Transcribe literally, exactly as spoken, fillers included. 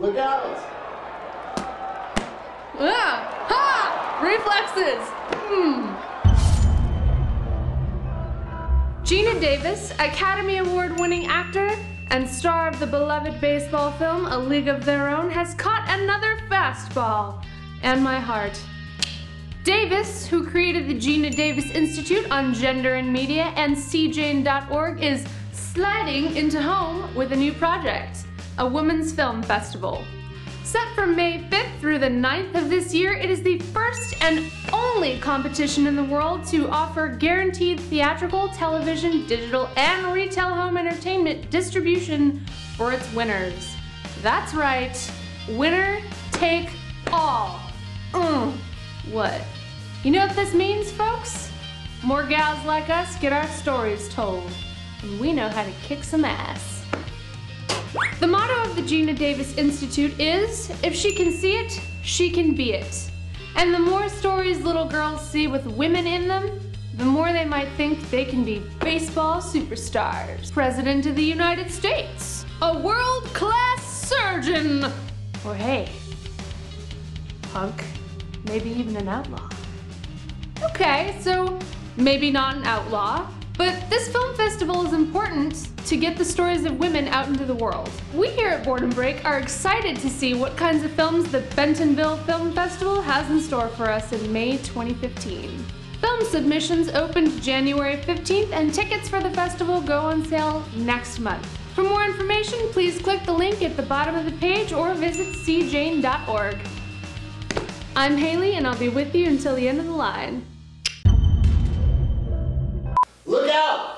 Look out! Ah! Ha! Reflexes! Hmm. Geena Davis, Academy Award-winning actor and star of the beloved baseball film A League of Their Own, has caught another fastball, and my heart. Davis, who created the Geena Davis Institute on Gender and Media and SeeJane dot org, is sliding into home with a new project, a women's film festival. Set from May fifth through the ninth of this year, it is the first and only competition in the world to offer guaranteed theatrical, television, digital, and retail home entertainment distribution for its winners. That's right, winner take all. Mm. What? You know what this means, folks? More gals like us get our stories told, and we know how to kick some ass. The motto of the Geena Davis Institute is, if she can see it, she can be it. And the more stories little girls see with women in them, the more they might think they can be baseball superstars, President of the United States, a world-class surgeon, or hey, punk, maybe even an outlaw. Okay, so maybe not an outlaw, but this film festival is important to get the stories of women out into the world. We here at Boredom Break are excited to see what kinds of films the Bentonville Film Festival has in store for us in May twenty fifteen. Film submissions opened January fifteenth, and tickets for the festival go on sale next month. For more information, please click the link at the bottom of the page or visit SeeJane dot org. I'm Haley, and I'll be with you until the end of the line. Look out!